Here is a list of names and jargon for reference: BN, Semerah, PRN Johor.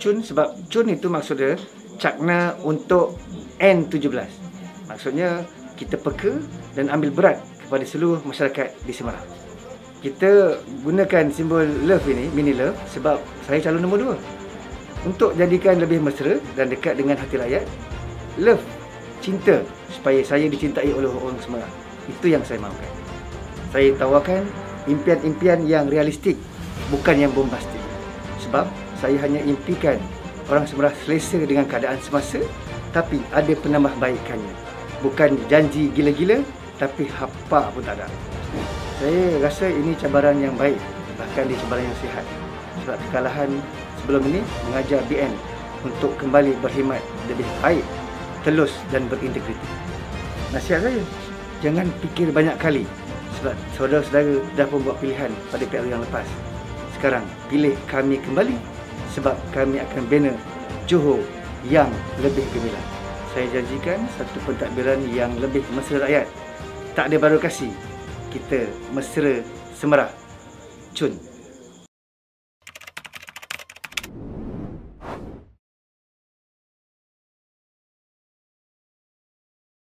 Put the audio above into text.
cun, sebab cun itu maksudnya cakna untuk N17. Maksudnya kita peka dan ambil berat kepada seluruh masyarakat di Semerah. Kita gunakan simbol love ini, mini love, sebab saya calon nombor 2. Untuk jadikan lebih mesra dan dekat dengan hati rakyat, love, cinta, supaya saya dicintai oleh orang Semerah. Itu yang saya mahukan. Saya tawarkan impian-impian yang realistik, bukan yang bombastik. Sebab saya hanya impikan orang Semerah selesa dengan keadaan semasa, tapi ada penambahbaikannya. Bukan janji gila-gila, tapi hapa pun tak ada. Saya rasa ini cabaran yang baik, bahkan di cabaran yang sihat. Sebab kekalahan sebelum ini mengajar BN untuk kembali berkhidmat lebih baik, telus dan berintegriti. Nasihat saya, jangan fikir banyak kali, sebab saudara-saudara dah pun buat pilihan pada PRN yang lepas. Sekarang, pilih kami kembali, sebab kami akan bina Johor yang lebih gemilang. Saya janjikan satu pentadbiran yang lebih mesra rakyat. Tak ada baru kasih. Kita mesra Semerah Cun.